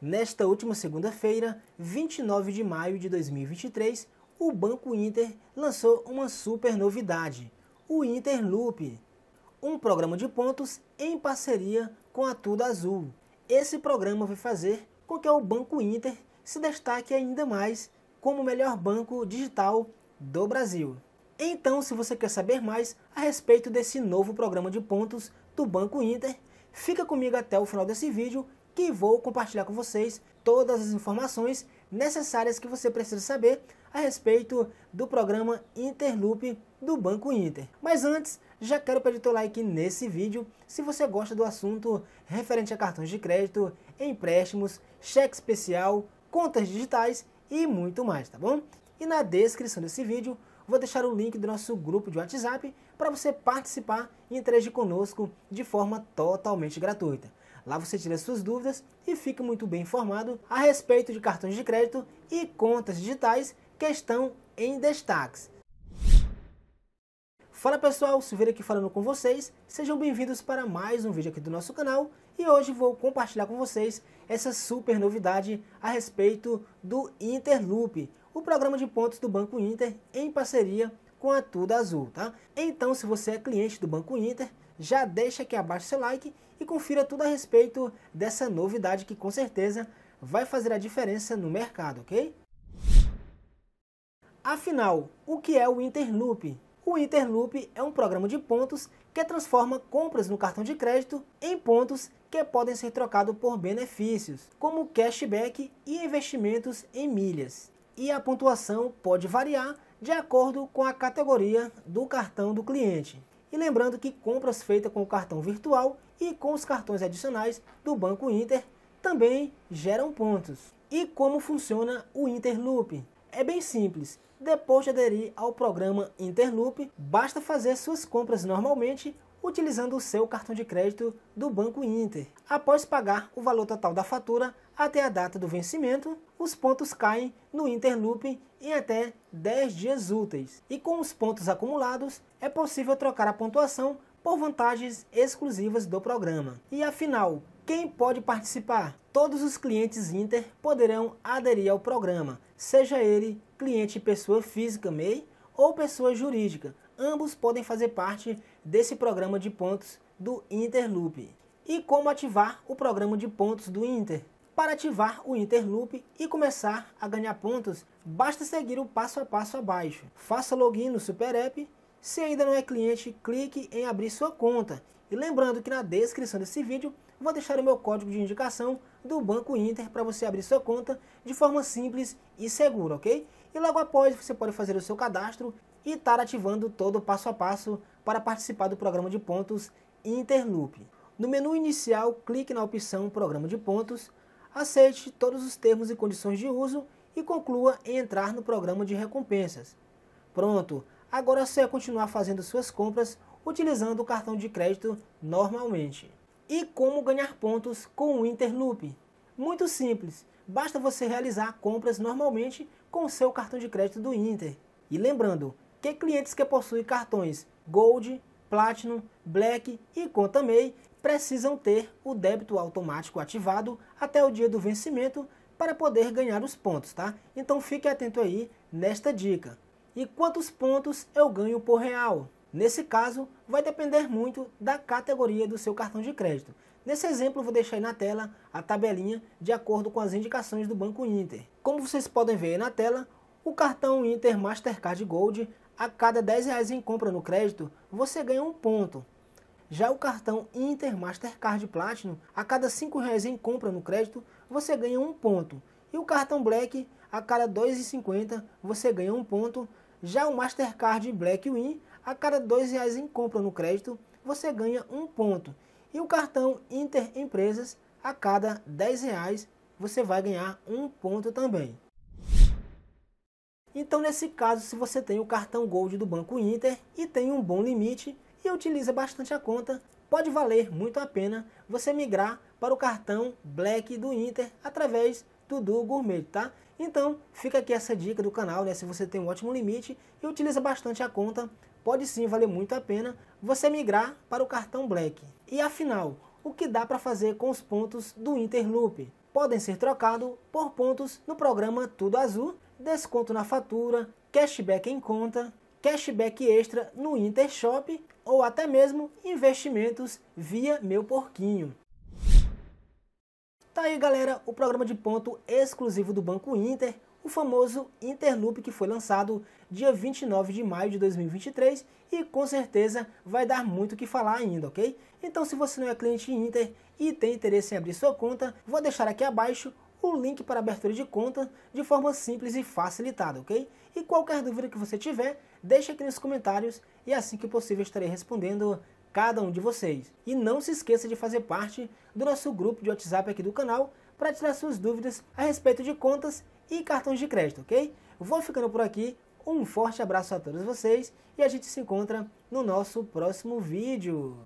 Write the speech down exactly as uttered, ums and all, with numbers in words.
Nesta última segunda-feira, vinte e nove de maio de dois mil e vinte e três, o Banco Inter lançou uma super novidade, o Inter Loop, um programa de pontos em parceria com a Tudo Azul. Esse programa vai fazer com que o Banco Inter se destaque ainda mais como o melhor banco digital do Brasil. Então, se você quer saber mais a respeito desse novo programa de pontos do Banco Inter, fica comigo até o final desse vídeo que vou compartilhar com vocês todas as informações necessárias que você precisa saber a respeito do programa Inter Loop do Banco Inter. Mas antes, já quero pedir teu like nesse vídeo se você gosta do assunto referente a cartões de crédito, empréstimos, cheque especial, contas digitais e muito mais, tá bom? E na descrição desse vídeo, vou deixar o link do nosso grupo de WhatsApp para você participar e interagir conosco de forma totalmente gratuita. Lá você tira suas dúvidas e fica muito bem informado a respeito de cartões de crédito e contas digitais que estão em destaques. Fala pessoal, Silveira aqui falando com vocês, sejam bem-vindos para mais um vídeo aqui do nosso canal e hoje vou compartilhar com vocês essa super novidade a respeito do Inter Loop, o programa de pontos do Banco Inter em parceria com a Tudo Azul, tá? Então, se você é cliente do Banco Inter, já deixa aqui abaixo seu like e confira tudo a respeito dessa novidade que com certeza vai fazer a diferença no mercado, ok? Afinal, o que é o Inter Loop? O Inter Loop é um programa de pontos que transforma compras no cartão de crédito em pontos que podem ser trocados por benefícios, como cashback e investimentos em milhas. E a pontuação pode variar de acordo com a categoria do cartão do cliente. E lembrando que compras feitas com o cartão virtual e com os cartões adicionais do Banco Inter também geram pontos. E como funciona o Inter Loop? É bem simples. Depois de aderir ao programa Inter Loop, basta fazer suas compras normalmente utilizando o seu cartão de crédito do Banco Inter. Após pagar o valor total da fatura até a data do vencimento, os pontos caem no Inter Loop em até dez dias úteis. E com os pontos acumulados, é possível trocar a pontuação por vantagens exclusivas do programa. E afinal, quem pode participar? Todos os clientes Inter poderão aderir ao programa, seja ele cliente pessoa física M E I ou pessoa jurídica. Ambos podem fazer parte desse programa de pontos do Inter Loop. E como ativar o programa de pontos do Inter? Para ativar o Inter Loop e começar a ganhar pontos, basta seguir o passo a passo abaixo. Faça login no Super App. Se ainda não é cliente, clique em abrir sua conta. E lembrando que na descrição desse vídeo, vou deixar o meu código de indicação do Banco Inter para você abrir sua conta de forma simples e segura, ok? E logo após você pode fazer o seu cadastro e estar ativando todo o passo a passo para participar do programa de pontos Inter Loop. No menu inicial, clique na opção Programa de Pontos, aceite todos os termos e condições de uso e conclua em entrar no programa de recompensas. Pronto, agora é só continuar fazendo suas compras utilizando o cartão de crédito normalmente. E como ganhar pontos com o Inter Loop? Muito simples, basta você realizar compras normalmente com o seu cartão de crédito do Inter. E lembrando que clientes que possuem cartões Gold, Platinum, Black e conta M E I precisam ter o débito automático ativado até o dia do vencimento para poder ganhar os pontos, tá? Então fique atento aí nesta dica. E quantos pontos eu ganho por real? Nesse caso, vai depender muito da categoria do seu cartão de crédito. Nesse exemplo, eu vou deixar aí na tela a tabelinha de acordo com as indicações do Banco Inter. Como vocês podem ver aí na tela, o cartão Inter Mastercard Gold, a cada dez reais em compra no crédito, você ganha um ponto. Já o cartão Inter Mastercard Platinum, a cada cinco reais em compra no crédito, você ganha um ponto. E o cartão Black, a cada dois reais e cinquenta centavos você ganha um ponto. Já o Mastercard Black Win, a cada dois reais em compra no crédito, você ganha um ponto. E o cartão Inter Empresas, a cada dez reais você vai ganhar um ponto também. Então, nesse caso, se você tem o cartão Gold do Banco Inter e tem um bom limite e utiliza bastante a conta, pode valer muito a pena você migrar para o cartão Black do Inter através do Duo Gourmet, tá? Então, fica aqui essa dica do canal, né? Se você tem um ótimo limite e utiliza bastante a conta, pode sim valer muito a pena você migrar para o cartão Black. E afinal, o que dá para fazer com os pontos do Inter Loop? podem ser trocados por pontos no programa Tudo Azul, desconto na fatura, cashback em conta, cashback extra no Inter Shop ou até mesmo investimentos via Meu Porquinho. Tá aí, galera, o programa de ponto exclusivo do Banco Inter, o famoso Inter Loop, que foi lançado dia vinte e nove de maio de dois mil e vinte e três e com certeza vai dar muito o que falar ainda, ok? Então, se você não é cliente Inter e tem interesse em abrir sua conta, vou deixar aqui abaixo o link para abertura de conta de forma simples e facilitada, ok? E qualquer dúvida que você tiver, deixa aqui nos comentários e assim que possível estarei respondendo cada um de vocês. E não se esqueça de fazer parte do nosso grupo de WhatsApp aqui do canal para tirar suas dúvidas a respeito de contas e cartões de crédito, ok? Vou ficando por aqui, um forte abraço a todos vocês e a gente se encontra no nosso próximo vídeo.